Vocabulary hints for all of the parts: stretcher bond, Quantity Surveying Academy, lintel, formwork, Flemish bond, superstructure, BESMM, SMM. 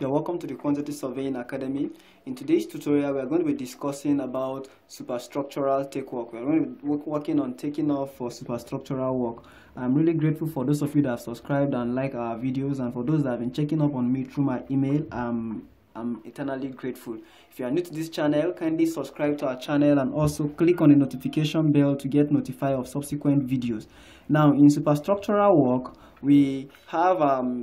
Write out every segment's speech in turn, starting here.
You're welcome to the Quantity Surveying Academy. In today's tutorial, we are going to be discussing about superstructural take work. We're going to be working on taking off for superstructural work. I'm really grateful for those of you that have subscribed and liked our videos, and for those that have been checking up on me through my email. I'm eternally grateful. If you are new to this channel, kindly subscribe to our channel and also click on the notification bell to get notified of subsequent videos. Now, in superstructural work, we have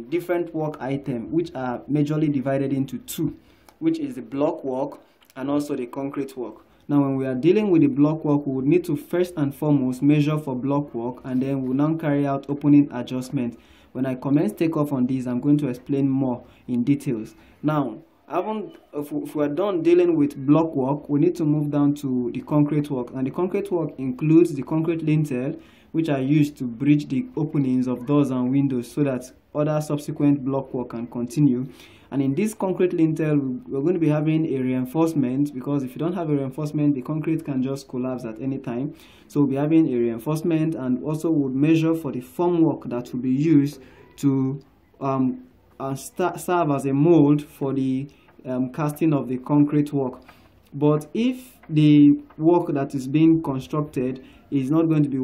different work items which are majorly divided into two, which is the block work and also the concrete work. Now, when we are dealing with the block work, we would need to first and foremost measure for block work, and then we'll now carry out opening adjustment. When I commence takeoff on these, I'm going to explain more in details. Now, if we are done dealing with block work, we need to move down to the concrete work, and the concrete work includes the concrete lintel, which are used to bridge the openings of doors and windows so that other subsequent block work can continue. And in this concrete lintel, we're going to be having a reinforcement, because if you don't have a reinforcement, the concrete can just collapse at any time. So we'll be having a reinforcement, and also we'll measure for the formwork that will be used to serve as a mold for the casting of the concrete work. But if the work that is being constructed is not going to be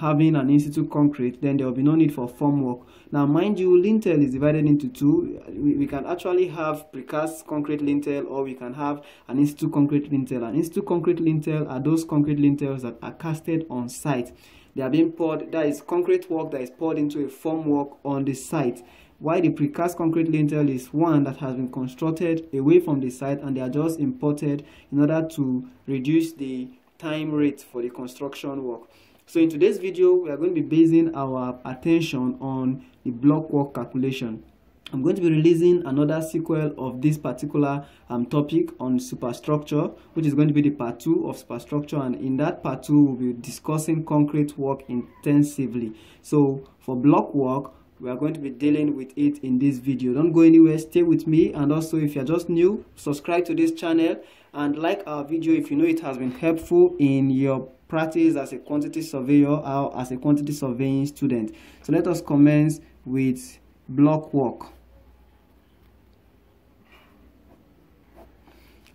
having an in-situ concrete, then there will be no need for form work. Now, mind you, lintel is divided into two. We can actually have precast concrete lintel, or we can have an in-situ concrete lintel. An in-situ concrete lintel are those concrete lintels that are casted on site. They are being poured, that is concrete work that is poured into a form work on the site. Why the precast concrete lintel is one that has been constructed away from the site, and they are just imported in order to reduce the time rate for the construction work. So in today's video, we are going to be basing our attention on the block work calculation. I'm going to be releasing another sequel of this particular topic on superstructure, which is going to be the part 2 of superstructure, and in that part 2 we'll be discussing concrete work intensively. So for block work, we are going to be dealing with it in this video. Don't go anywhere, stay with me. And also, if you're just new, subscribe to this channel and like our video if you know it has been helpful in your practice as a quantity surveyor or as a quantity surveying student. So let us commence with block work.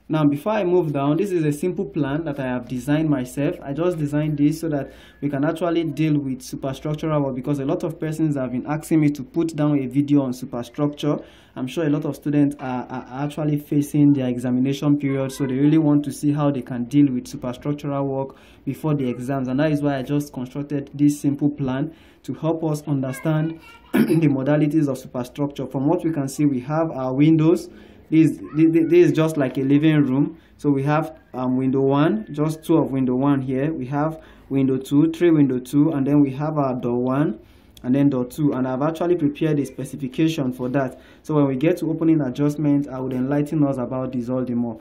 Now, before I move down, this is a simple plan that I have designed myself. I just designed this so that we can actually deal with superstructural work, because a lot of persons have been asking me to put down a video on superstructure. I'm sure a lot of students are actually facing their examination period, so they really want to see how they can deal with superstructural work before the exams, and that is why I just constructed this simple plan to help us understand the modalities of superstructure. From what we can see, we have our windows. This is just like a living room. So we have window 1, just 2 of window 1 here. We have window 2, 3 window 2, and then we have our door 1 and then door 2. And I've actually prepared a specification for that. So when we get to opening adjustment, I would enlighten us about this all the more.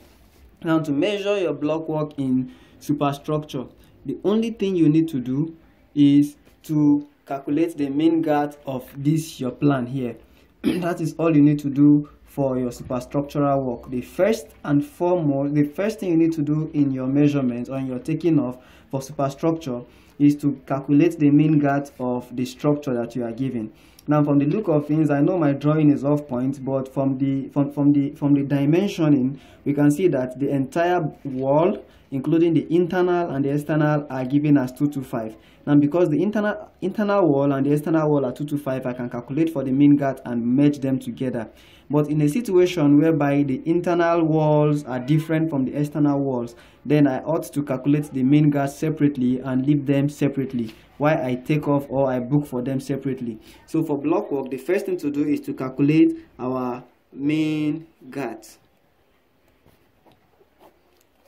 Now, to measure your block work in superstructure, the only thing you need to do is to calculate the main girth of this your plan here. That is all you need to do for your superstructural work. The first thing you need to do in your measurements or in your taking off for superstructure is to calculate the main girth of the structure that you are given. Now, from the look of things, I know my drawing is off point, but from the dimensioning, we can see that the entire wall, including the internal and the external, are given as 225. Now, because the internal wall and the external wall are 225, I can calculate for the mean girth and merge them together. But in a situation whereby the internal walls are different from the external walls, then I ought to calculate the mean girth separately and leave them separately while I take off or I book for them separately. So for block work, the first thing to do is to calculate our mean girth.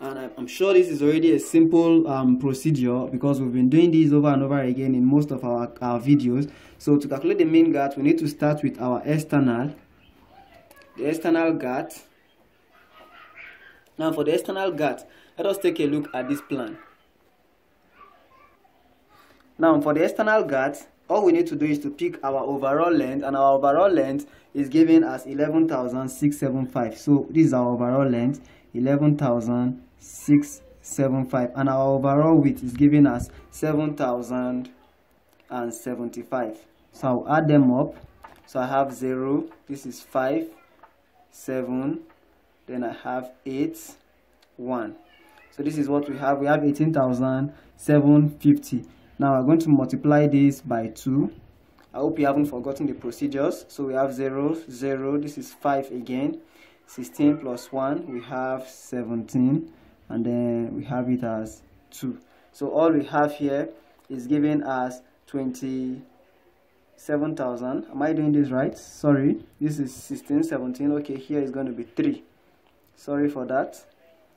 And I'm sure this is already a simple procedure, because we've been doing this over and over again in most of our videos. So to calculate the mean girth, we need to start with our external, the external girth. Now, for the external girth, let us take a look at this plan. Now, for the external girth, all we need to do is to pick our overall length, and our overall length is given as 11,675. So this is our overall length, 11,675, and our overall width is given as 7,075. So I'll add them up. So I have 0, this is 5, 7, then I have 8, 1. So this is what we have. We have 18,750. Now we're going to multiply this by 2. I hope you haven't forgotten the procedures. So we have 0, 0, this is 5 again, 16 plus 1, we have 17, and then we have it as 2. So all we have here is given as 27,000. Am I doing this right? Sorry, this is 16, 17. Okay, here is going to be 3. Sorry for that.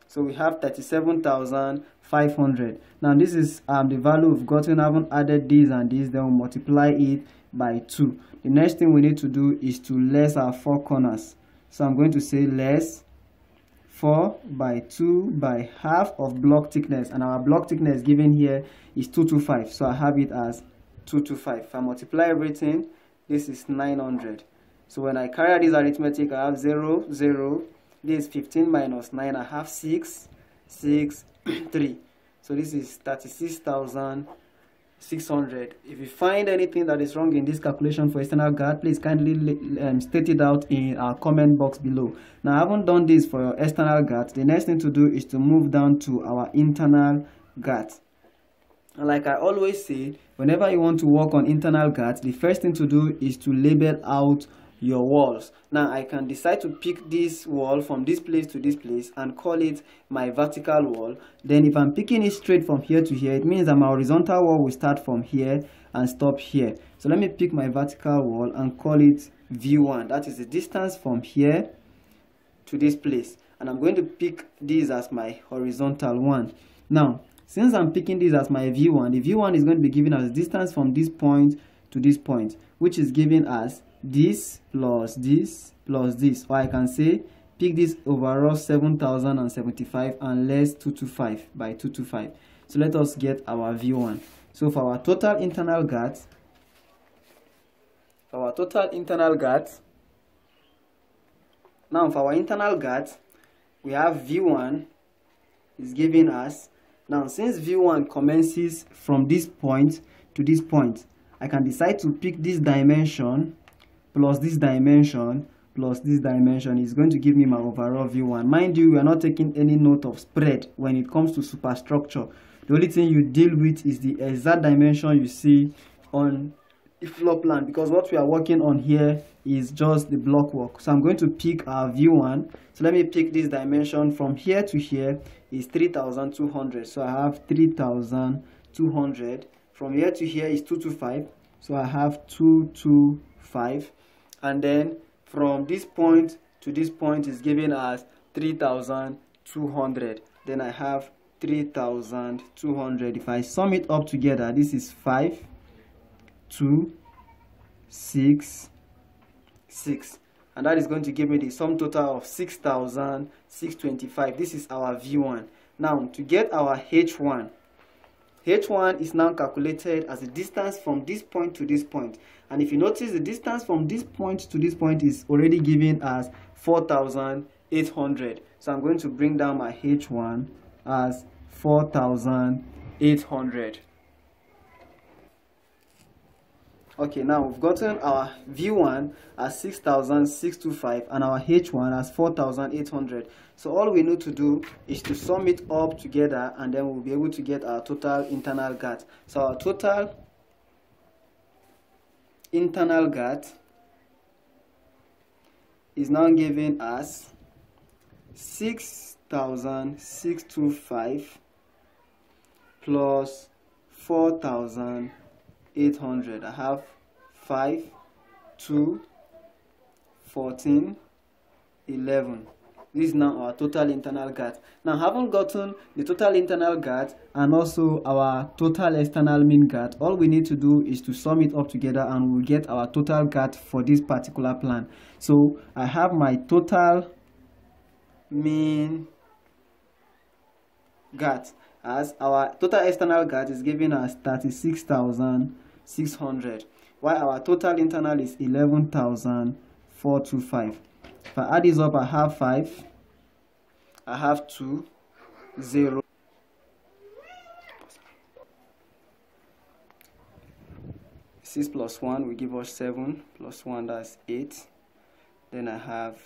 So we have 37,500. Now this is the value we've gotten. I haven't added these and these. Then we'll multiply it by 2. The next thing we need to do is to less our 4 corners. So I'm going to say less 4 by 2 by half of block thickness, and our block thickness given here is 225. So I have it as 225. If I multiply everything, this is 900. So when I carry this arithmetic, I have 0, 0. This is 15 minus 9. I have 6, 6, 3. So this is 36,600. If you find anything that is wrong in this calculation for external guard, please kindly state it out in our comment box below. Now I haven't done this for your external guard. The next thing to do is to move down to our internal guard. And like I always say, whenever you want to work on internal guard, the first thing to do is to label out your walls. Now I can decide to pick this wall from this place to this place and call it my vertical wall. Then if I'm picking it straight from here to here, it means that my horizontal wall will start from here and stop here. So let me pick my vertical wall and call it V1. That is the distance from here to this place. And I'm going to pick these as my horizontal one. Now since I'm picking this as my V1, the V1 is going to be given as distance from this point to this point, which is given as this plus this plus this, or I can say pick this overall 7,075 and less 225 by 225. So let us get our V1. So for our total internal guards, we have V1 is given us. Now since V1 commences from this point to this point, I can decide to pick this dimension plus this dimension plus this dimension is going to give me my overall V1. Mind you, we are not taking any note of spread when it comes to superstructure. The only thing you deal with is the exact dimension you see on the floor plan, because what we are working on here is just the block work. So I'm going to pick our V1. So let me pick this dimension from here to here is 3,200. So I have 3,200. From here to here is 225. So I have 225. And then from this point to this point is given as 3,200. Then I have 3,200. If I sum it up together, this is 5, 2, 6, 6. And that is going to give me the sum total of 6,625. This is our V1. Now to get our H1. H1 is now calculated as the distance from this point to this point. And if you notice, the distance from this point to this point is already given as 4,800. So I'm going to bring down my H1 as 4,800. Okay, now we've gotten our V1 as 6,625 and our H1 as 4,800. So all we need to do is to sum it up together, and then we'll be able to get our total internal guard. So our total internal guard is now given as 6,625 plus 4,800. I have 5, 2, 14, 11. This is now our total internal guard. Now having gotten the total internal guard and also our total external mean guard, all we need to do is to sum it up together and we'll get our total guard for this particular plan. So I have my total mean guard as our total external guard is given as 36,600, while our total internal is 11,425. If I add this up, I have 5, I have 2, 0. Six plus 1 will give us 7 plus 1, that's 8. Then I have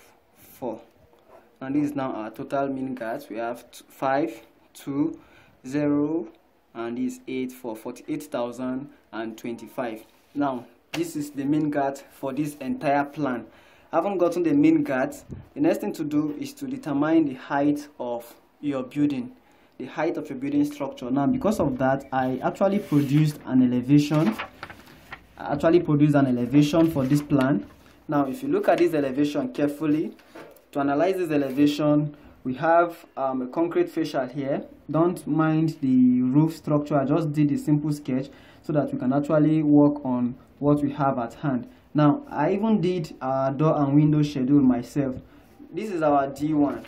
4. And this is now our total mean gas. We have 5, 2, 0, and this is 8 for 48,025. Now this is the mean gas for this entire plan. Haven't gotten the mean gas, the next thing to do is to determine the height of your building, the height of your building structure. Now because of that, I actually produced an elevation for this plan. Now if you look at this elevation carefully, to analyze this elevation, we have a concrete facial here. Don't mind the roof structure, I just did a simple sketch so that we can actually work on what we have at hand. Now I even did a door and window schedule myself. This is our D1.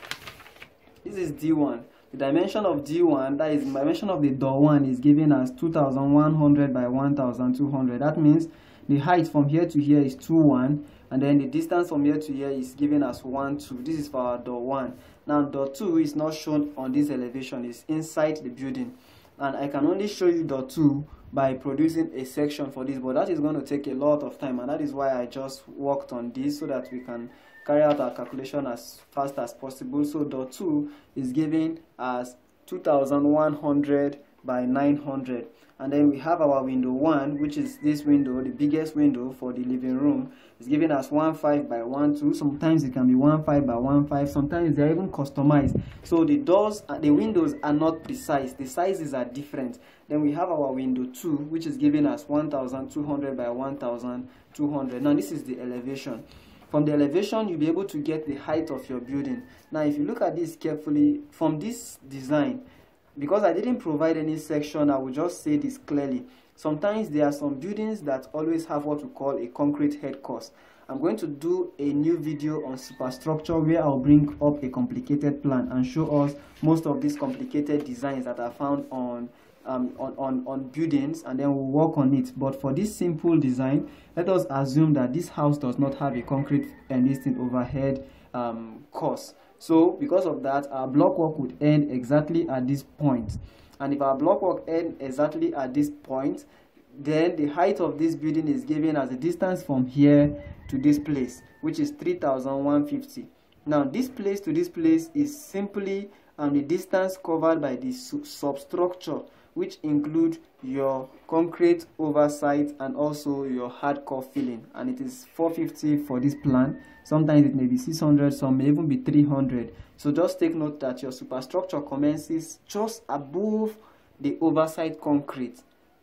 This is D1. The dimension of D1, that is the dimension of the door 1, is given as 2100 by 1200. That means the height from here to here is 21, and then the distance from here to here is given as 12. This is for our door 1. Now door 2 is not shown on this elevation, it's inside the building, and I can only show you door 2 by producing a section for this, but that is going to take a lot of time, and that is why I just worked on this so that we can carry out our calculation as fast as possible. So dot 2 is given as 2100 by 900, and then we have our window 1, which is this window, the biggest window for the living room, is given as 15 by 12. Sometimes it can be 15 by 15, sometimes they're even customized. So the doors, the windows are not precise, the sizes are different. Then we have our window 2, which is given as 1200 by 1200. Now this is the elevation. From the elevation, you'll be able to get the height of your building. Now if you look at this carefully, from this design, because I didn't provide any section, I will just say this clearly. Sometimes there are some buildings that always have what we call a concrete head course. I'm going to do a new video on superstructure where I'll bring up a complicated plan and show us most of these complicated designs that are found on buildings, and then we'll work on it. But for this simple design, let us assume that this house does not have a concrete and listed overhead course. So because of that, our block work would end exactly at this point. And if our block work ends exactly at this point, then the height of this building is given as the distance from here to this place, which is 3150. Now this place to this place is simply the distance covered by the substructure, which include your concrete oversight and also your hardcore filling, and it is 450 for this plan. Sometimes it may be 600, some may even be 300. So just take note that your superstructure commences just above the oversight concrete,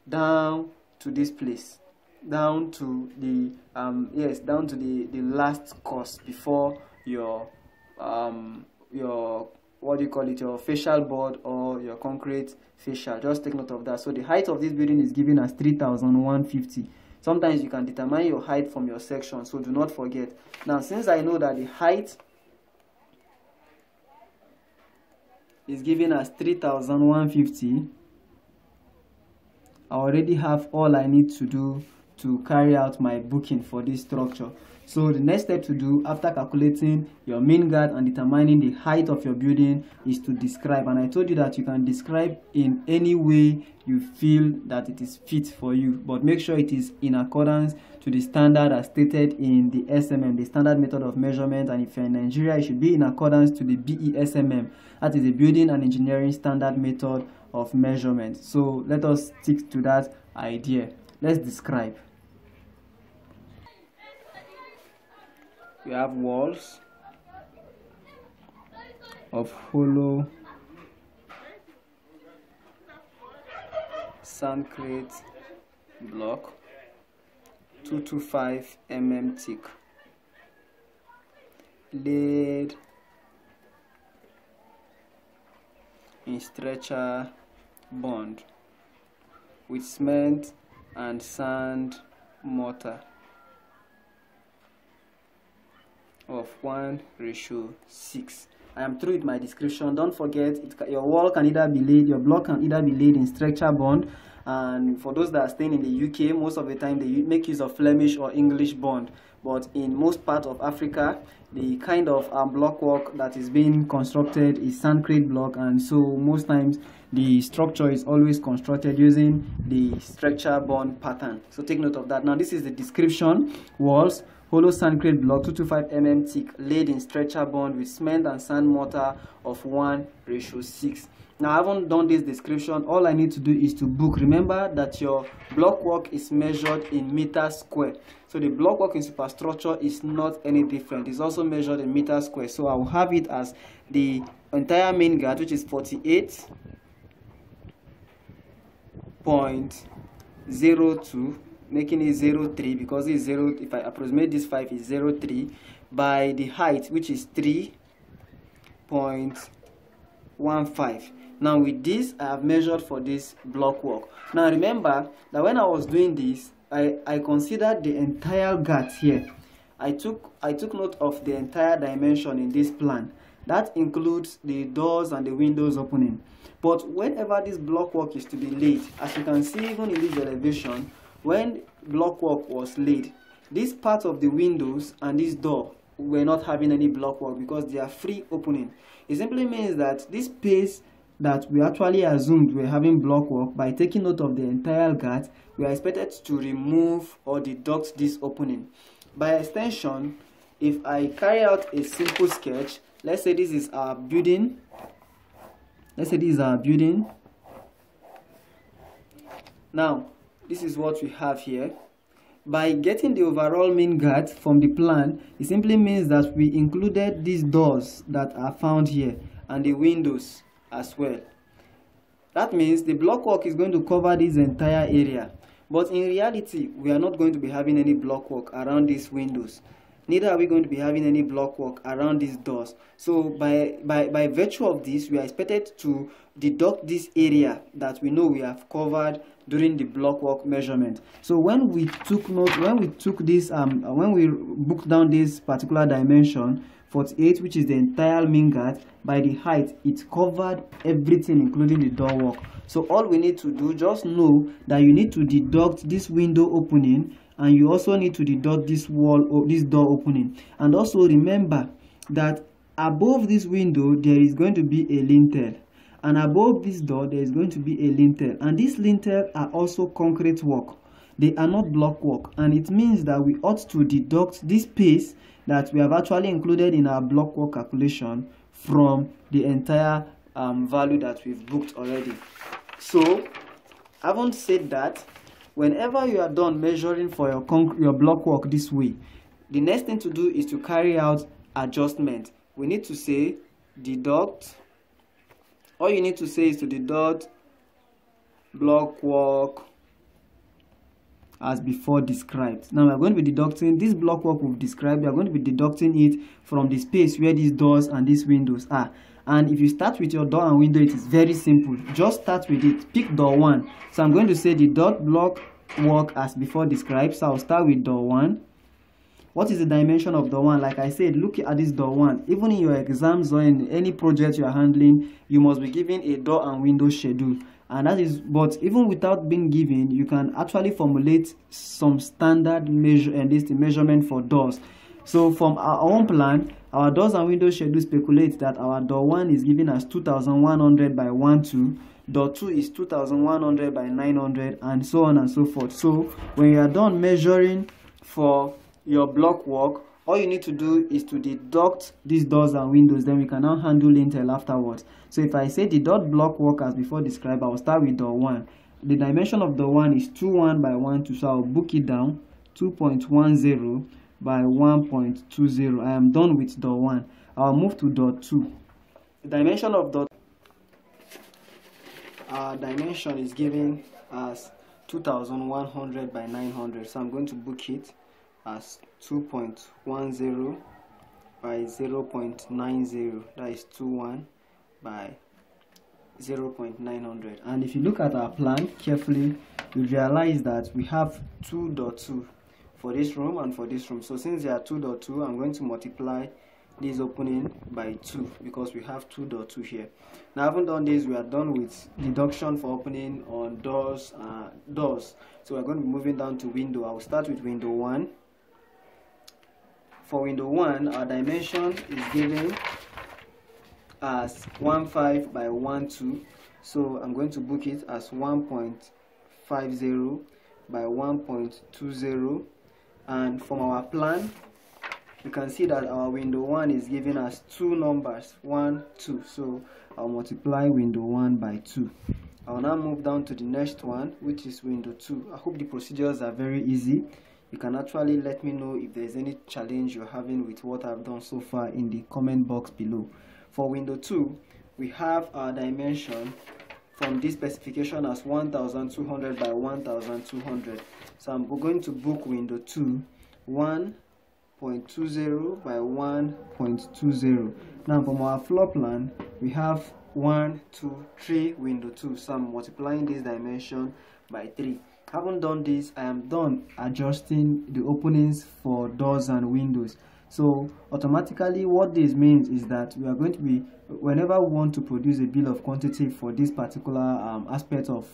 down to this place, down to the down to the last course before your what do you call it, your facial board or your concrete facial. Just take note of that. So the height of this building is given as 3150. Sometimes you can determine your height from your section, so do not forget. Now since I know that the height is given as 3150, I already have all I need to do to carry out my booking for this structure. So the next step to do after calculating your mean gas and determining the height of your building is to describe, and I told you that you can describe in any way you feel that it is fit for you, but make sure it is in accordance to the standard as stated in the SMM, the standard method of measurement. And if you're in Nigeria, it should be in accordance to the BESMM, that is the Building and Engineering Standard Method of Measurement. So let us stick to that idea. Let's describe. We have walls of hollow concrete block 225 mm thick, laid in stretcher bond with cement and sand mortar of 1:6. I am through with my description. Don't forget, your wall can either be laid, your block can either be laid in stretcher bond, and for those that are staying in the UK, most of the time they make use of Flemish or English bond. But in most parts of Africa, the kind of block work that is being constructed is concrete block, and so most times the structure is always constructed using the stretcher bond pattern. So take note of that. Now this is the description: walls Hollow sand crane block 225 mm thick, laid in stretcher bond with cement and sand mortar of 1:6. Now I haven't done this description. All I need to do is to book. Remember that your block work is measured in meters square. So the block work in superstructure is not any different. It's also measured in meters square. So I will have it as the entire main guard, which is 48.02. Making it 0.3 because it's 0. If I approximate this 5, is 0.3 by the height, which is 3.15. Now with this, I have measured for this block work. Now remember that when I was doing this, I considered the entire gut here. I took note of the entire dimension in this plan. That includes the doors and the windows opening. But whenever this block work is to be laid, as you can see, even in this elevation, when blockwork was laid, this part of the windows and this door were not having any blockwork because they are free opening. It simply means that this space that we actually assumed we're having blockwork, by taking note of the entire gut, we are expected to remove or deduct this opening. By extension, if I carry out a simple sketch, let's say this is our building. Let's say this is our building. Now, this is what we have here. By getting the overall main guard from the plan, it simply means that we included these doors that are found here and the windows as well. That means the block work is going to cover this entire area, but in reality we are not going to be having any block work around these windows. Neither are we going to be having any block work around these doors. So by virtue of this, we are expected to deduct this area that we know we have covered during the block work measurement. So when we took note, when we took this, when we booked down this particular dimension, 48, which is the entire main guard, by the height, it covered everything including the door work. So all we need to do, just know that you need to deduct this window opening, and you also need to deduct this wall or this door opening. And also remember that above this window there is going to be a lintel, and above this door there is going to be a lintel, and these lintels are also concrete work. They are not block work, and it means that we ought to deduct this space that we have actually included in our block work calculation from the entire value that we've booked already. So having said that, whenever you are done measuring for your block work this way, the next thing to do is to carry out adjustment. We need to say deduct. All you need to say is to deduct block work as before described. Now we are going to be deducting this block work we've described. We are going to be deducting it from the space where these doors and these windows are. And if you start with your door and window, it is very simple. Just start with it. Pick door 1. So I'm going to say the dot block work as before described. So I'll start with door 1. What is the dimension of door 1? Like I said, look at this door 1. Even in your exams or in any project you are handling, you must be given a door and window schedule. And that is, but even without being given, you can actually formulate some standard measure and this measurement for doors. So from our own plan, our doors and windows schedule speculates that our door 1 is given as 2100 by 12, door 2 is 2100 by 900, and so on and so forth. So when you are done measuring for your block work, all you need to do is to deduct these doors and windows. Then we can now handle lintel afterwards. So if I say deduct block work as before described, I will start with door 1. The dimension of door 1 is 21 by 12, so I will book it down 2.10 by 1.20. I am done with door 1. I'll move to door 2. The dimension of door, our dimension is given as 2100 by 900. So I'm going to book it as 2.10 by 0.90. That is 21 by 0.900. And if you look at our plan carefully, you realize that we have 2.2. for this room and for this room. So since they are 2.2, I'm going to multiply this opening by 2 because we have 2.2 here. Now having done this, we are done with deduction for opening on doors. So we're going to be moving down to window. I will start with window 1. For window 1, our dimension is given as 15 by 12. So I'm going to book it as 1.50 by 1.20. And from our plan, we can see that our window 1 is giving us two numbers, 1, 2. So I'll multiply window 1 by 2. I'll now move down to the next one, which is window 2. I hope the procedures are very easy. You can actually let me know if there's any challenge you're having with what I've done so far in the comment box below. For window 2, we have our dimension from this specification as 1200 by 1200. So I'm going to book window 2 1.20 by 1.20. Now from our floor plan, we have 1, 2, 3 window 2. So I'm multiplying this dimension by 3. Having done this, I am done adjusting the openings for doors and windows. So automatically what this means is that we are going to be, whenever we want to produce a bill of quantity for this particular aspect of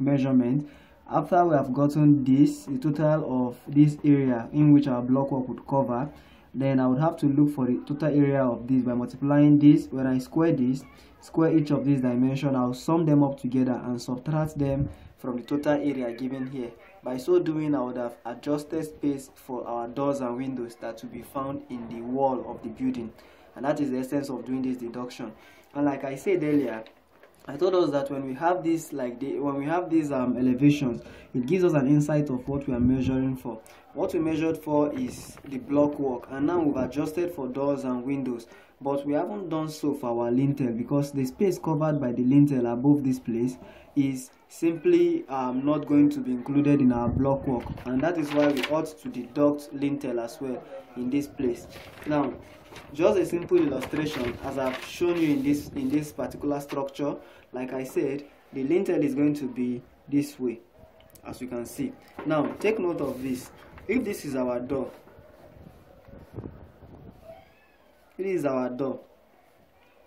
measurement, after we have gotten this, the total of this area in which our block work would cover, then I would have to look for the total area of this by multiplying this. When I square this, square each of these dimensions, I'll sum them up together and subtract them from the total area given here. By so doing, I would have adjusted space for our doors and windows that will be found in the wall of the building. And that is the essence of doing this deduction. And like I said earlier, I told us that when we have this, elevations, it gives us an insight of what we are measuring for. What we measured for is the block work, and now we've adjusted for doors and windows, but we haven't done so for our lintel, because the space covered by the lintel above this place is simply not going to be included in our block work, and that is why we ought to deduct lintel as well in this place. Now, just a simple illustration, as I've shown you in this particular structure. Like I said, the lintel is going to be this way, as you can see. Now, take note of this. If this is our door,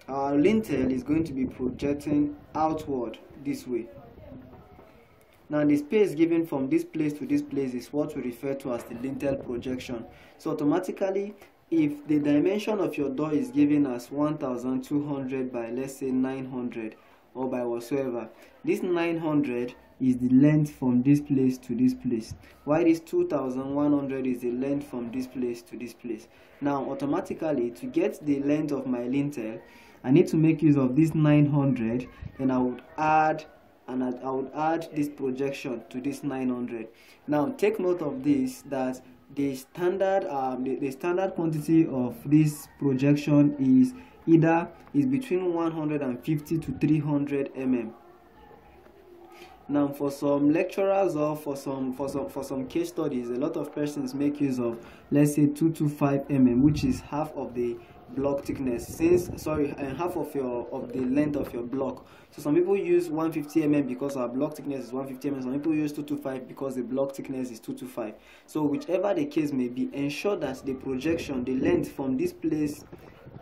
our lintel is going to be projecting outward this way. Now, the space given from this place to this place is what we refer to as the lintel projection. So automatically, if the dimension of your door is given as 1200 by, let's say, 900 or by whatsoever, this 900 is the length from this place to this place, while this 2100 is the length from this place to this place. Now automatically, to get the length of my lintel, I need to make use of this 900, and I would add this projection to this 900. Now take note of this, that the standard quantity of this projection is between 150 to 300 mm. Now, for some lecturers or for some case studies, a lot of persons make use of, let's say, 225 mm, which is half of the block thickness, half of the length of your block. So some people use 150 mm because our block thickness is 150 mm. Some people use 225 because the block thickness is 225. So whichever the case may be, ensure that the projection, the length from this place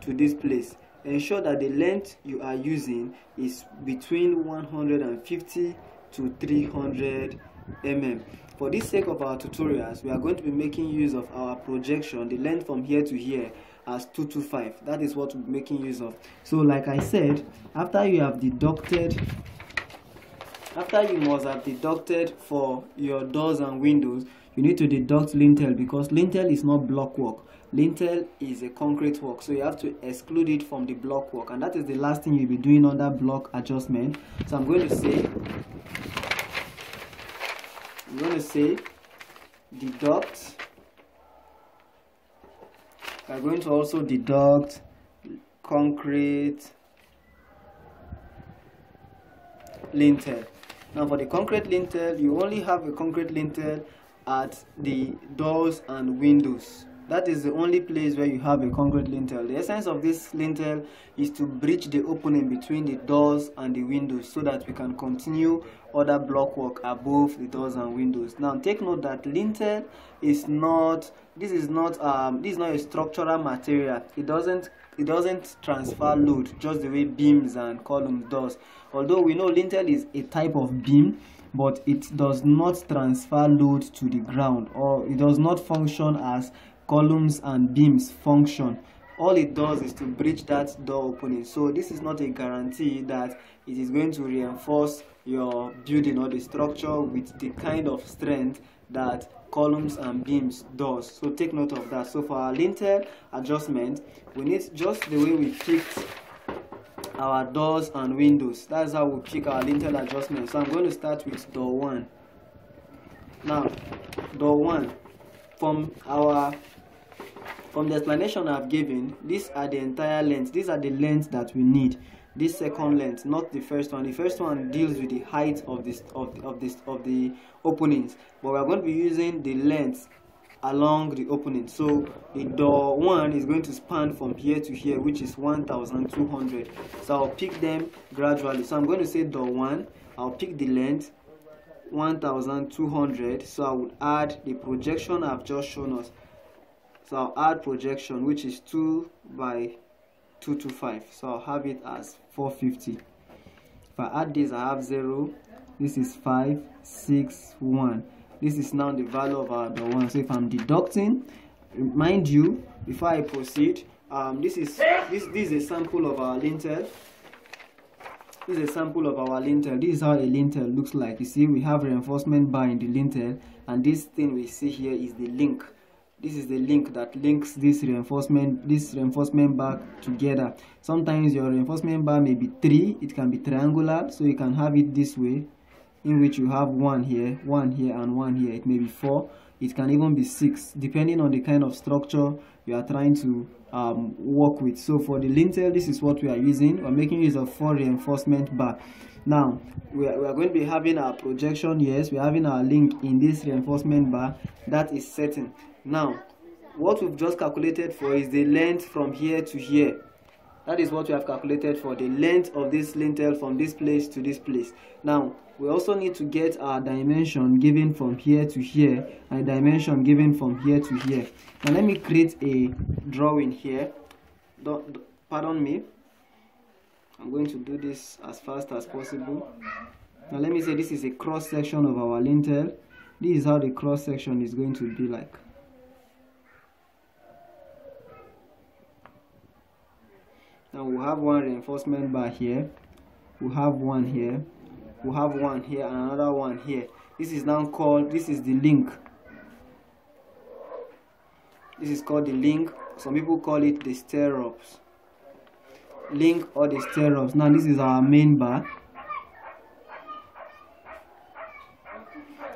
to this place, ensure that the length you are using is between 150 to 300 mm. For the sake of our tutorials, we are going to be making use of our projection, the length from here to here, as 225. That is what we're making use of. So like I said, after you must have deducted for your doors and windows, you need to deduct lintel, because lintel is not block work. Lintel is a concrete work, so you have to exclude it from the block work, and that is the last thing you'll be doing under block adjustment. So I'm going to say deduct. I'm going to also deduct concrete lintel. Now for the concrete lintel, you only have a concrete lintel at the doors and windows. That is the only place where you have a concrete lintel. The essence of this lintel is to bridge the opening between the doors and the windows, so that we can continue other block work above the doors and windows. Now take note that lintel is not, this is not a structural material. It doesn't transfer load just the way beams and columns does. Although we know lintel is a type of beam, but it does not transfer load to the ground, or it does not function as columns and beams function. All it does is to bridge that door opening. So this is not a guarantee that it is going to reinforce your building or the structure with the kind of strength that columns and beams, doors. So take note of that. So for our lintel adjustment, we need just the way we picked our doors and windows. That's how we pick our lintel adjustment. So I'm going to start with door 1. Now, door 1, from the explanation I've given, these are the entire lengths. These are the lengths that we need. This second length, not the first one. The first one deals with the height of the openings, but we're going to be using the length along the opening. So the door 1 is going to span from here to here, which is 1200. So I'll pick them gradually. So I'm going to say door 1, I'll pick the length 1200. So I would add the projection I've just shown us. So I'll add projection, which is 2 by 225. So I'll have it as 450. If I add this, I have 0. This is 561. This is now the value of our door 1. So if I'm deducting, mind you, before I proceed, this is a sample of our lintel. This is a sample of our lintel. This is how a lintel looks like. You see, we have reinforcement bar in the lintel, and this thing we see here is the link. This is the link that links this reinforcement bar together. Sometimes your reinforcement bar may be 3, it can be triangular, so you can have it this way, in which you have 1 here, 1 here, and 1 here. It may be 4, it can even be 6, depending on the kind of structure you are trying to work with. So for the lintel, this is what we are using. We're making use of 4 reinforcement bar. Now we are going to be having our projection. Yes, we're having our link in this reinforcement bar. That is certain. Now what we've just calculated for is the length from here to here. That is what we have calculated for, the length of this lintel from this place to this place. Now we also need to get our dimension given from here to here and dimension given from here to here. Now let me create a drawing here. Pardon me, I'm going to do this as fast as possible. Now let me say this is a cross section of our lintel. This is how the cross section is going to be like. Now we'll have 1 reinforcement bar here, we'll have 1 here, we'll have 1 here, and another 1 here. This is now called, this is the link. This is called the link. Some people call it the stirrups. Link or the stirrups. Now this is our main bar,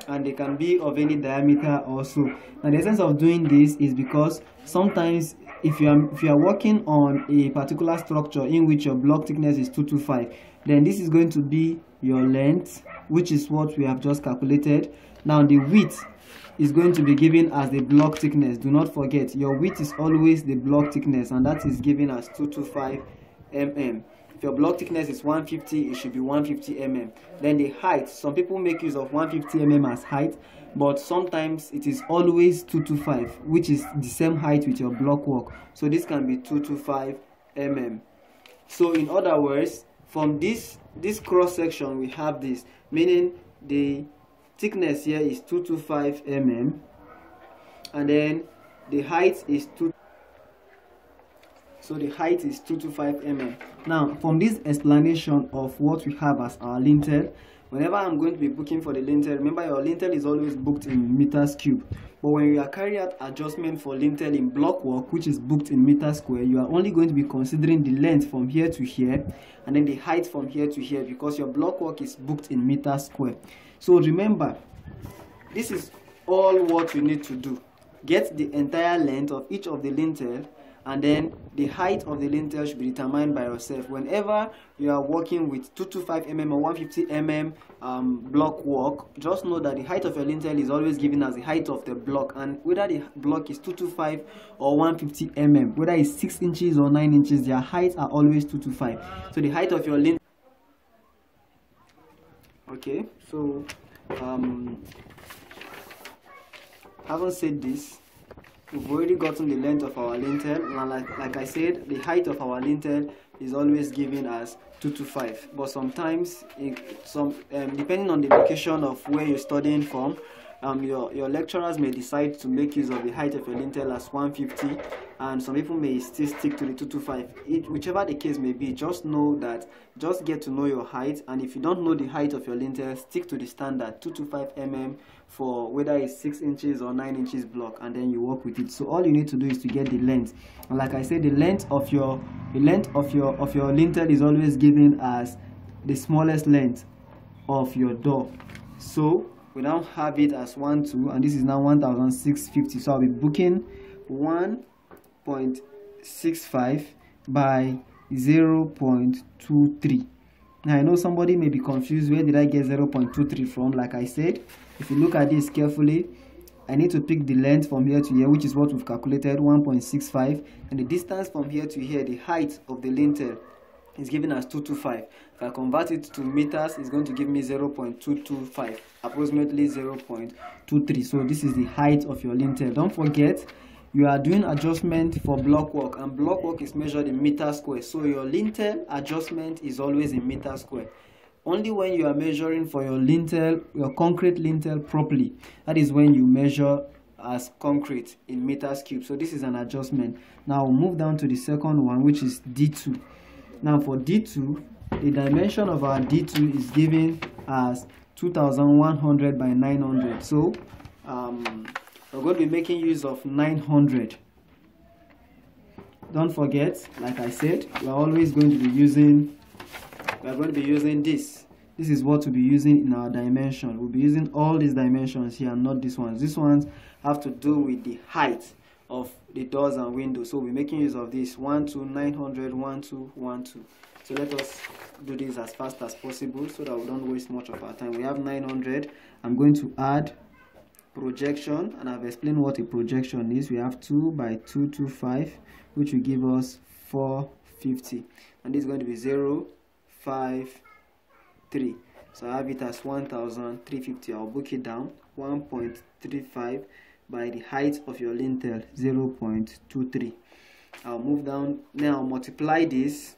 and they can be of any diameter also. And the essence of doing this is because sometimes if you are working on a particular structure in which your block thickness is 225, then this is going to be your length, which is what we have just calculated. Now the width is going to be given as the block thickness. Do not forget, your width is always the block thickness, and that is given as 225 mm. If your block thickness is 150, it should be 150 mm. Then the height, some people make use of 150 mm as height, but sometimes it is always 225, which is the same height with your block work. So this can be 225 mm. So in other words, from this cross section we have this, meaning the thickness here is 225 mm, and then the height is 2. So the height is 225 mm. Now from this explanation of what we have as our lintel, whenever I'm going to be booking for the lintel, remember your lintel is always booked in meters cube. But when you are carrying out adjustment for lintel in block work, which is booked in meters square, you are only going to be considering the length from here to here and then the height from here to here, because your block work is booked in meters square. So remember, this is all what you need to do. Get the entire length of each of the lintel, and then the height of the lintel should be determined by yourself. Whenever you are working with 225 mm or 150 mm block work, just know that the height of your lintel is always given as the height of the block, and whether the block is 225 or 150 mm, whether it's 6 inches or 9 inches, their heights are always 225. So the height of your lintel. Okay, so having said this, we've already gotten the length of our lintel, and like I said, the height of our lintel is always given as 225. But sometimes, depending on the location of where you're studying from, your lecturers may decide to make use of the height of your lintel as 150, and some people may still stick to the 225. Whichever the case may be, just get to know your height, and if you don't know the height of your lintel, stick to the standard 225 mm for whether it's 6 inches or 9 inches block, and then you work with it. So all you need to do is to get the length, and like I said, the length of your the length of your lintel is always given as the smallest length of your door. So we now have it as 1 2, and this is now 1650. So I'll be booking 1.65 by 0.23. now I know somebody may be confused, where did I get 0.23 from? Like I said, if you look at this carefully, I need to pick the length from here to here, which is what we've calculated, 1.65, and the distance from here to here, the height of the lintel, is given as 225. If I convert it to meters, it's going to give me 0.225, approximately 0.23. So this is the height of your lintel. Don't forget, you are doing adjustment for block work, and block work is measured in meter square. So your lintel adjustment is always in meter square. Only when you are measuring for your lintel, your concrete lintel properly, that is when you measure as concrete in meters cubed. So this is an adjustment. Now we'll move down to the second one, which is D2. Now for D2, the dimension of our D2 is given as 2100 by 900. So we're going to be making use of 900. Don't forget, like I said, we're always going to be using, this. This is what we'll be using in our dimension. We'll be using all these dimensions here, not these ones. These ones have to do with the height of the doors and windows. So we're making use of this 1 2 900 1 2 1 2. So let us do this as fast as possible so that we don't waste much of our time. We have 900. I'm going to add projection, and I've explained what a projection is. We have 2 by 225, which will give us 450, and this is going to be 0.53. So I have it as 1350. I'll book it down, 1.35 by the height of your lintel, 0.23. I'll move down. Now multiply this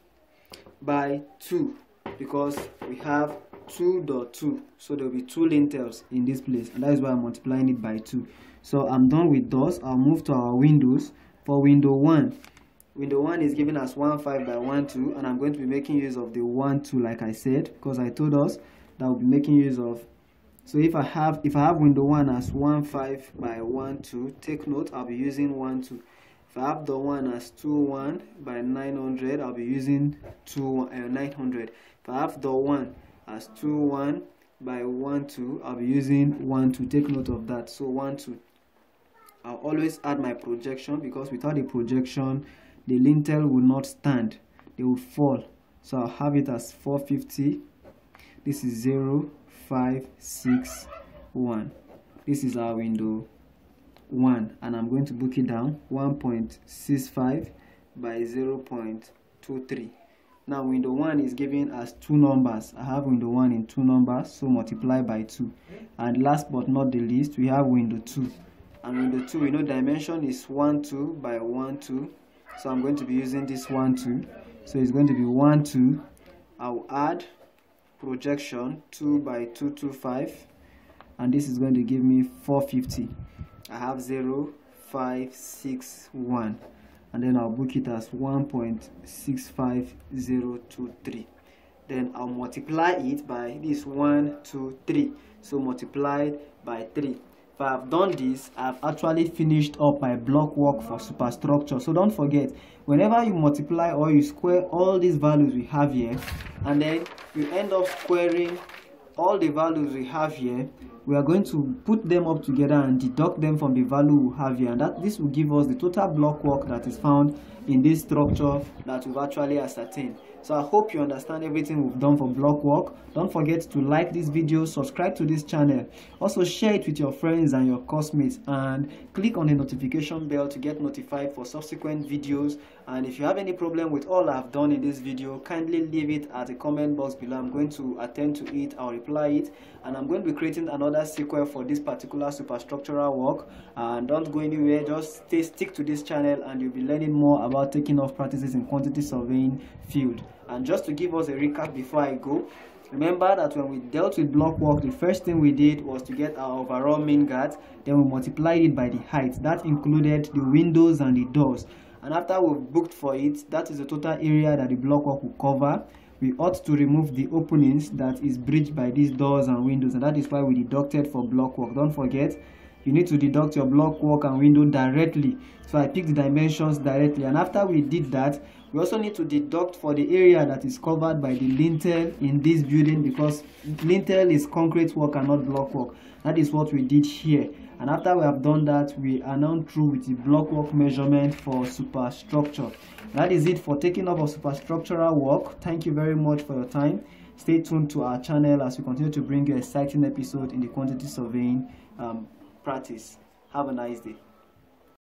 by 2, because we have 2.2, so there will be 2 lintels in this place, and that is why I'm multiplying it by 2. So I'm done with doors. I'll move to our windows. For window 1, window 1 is given as 15 by 12, and I'm going to be making use of the 1 2, like I said, because I told us that we'll be making use of. So if I have window 1 as 15 by 12, take note, I'll be using 1 2. If I have door 1 as 21 by 900, I'll be using 900. If I have door 1 as 21 by 12, I'll be using 1 2. Take note of that. So 1 2. I'll always add my projection, because without a projection, the lintel will not stand; they will fall. So I'll have it as 450. This is 0.561. This is our window 1, and I'm going to book it down, 1.65 by 0.23. Now window 1 is given as 2 numbers. I have window 1 in 2 numbers, so multiply by 2. And last but not the least, we have window 2, and window 2, we know dimension is 1 2 by 1 2, so I'm going to be using this 1 2. So it's going to be 1 2. I'll add projection, 2 by 225, and this is going to give me 450. I have 0.561, and then I'll book it as 1.65023. Then I'll multiply it by this 1 2 3, so multiplied by 3. If I've done this, I've actually finished up my block work for superstructure. So don't forget, whenever you multiply or you square all these values we have here, and then you end up squaring all the values we have here, we are going to put them up together and deduct them from the value we have here, and that this will give us the total block work that is found in this structure that we've actually ascertained. So I hope you understand everything we've done for block work. Don't forget to like this video, subscribe to this channel, also share it with your friends and your classmates, and click on the notification bell to get notified for subsequent videos. And if you have any problem with all I've done in this video, kindly leave it at the comment box below. I'm going to attend to it, I'll reply it, and I'm going to be creating another sequel for this particular superstructural work. And don't go anywhere, just stick to this channel, and you'll be learning more about taking off practices in quantity surveying field. And just to give us a recap before I go, Remember that when we dealt with block work, the first thing we did was to get our overall main guards, then we multiplied it by the height. That included the windows and the doors. And after we've booked for it, that is the total area that the block work will cover. We ought to remove the openings that is bridged by these doors and windows, and that is why we deducted for block work. Don't forget, you need to deduct your block work and window directly. So I picked the dimensions directly, and after we did that, we also need to deduct for the area that is covered by the lintel in this building, because lintel is concrete work and not block work. That is what we did here. And after we have done that, we are now through with the block work measurement for superstructure. That is it for taking up of superstructural work. Thank you very much for your time. Stay tuned to our channel as we continue to bring you exciting episodes in the quantity surveying practice. Have a nice day.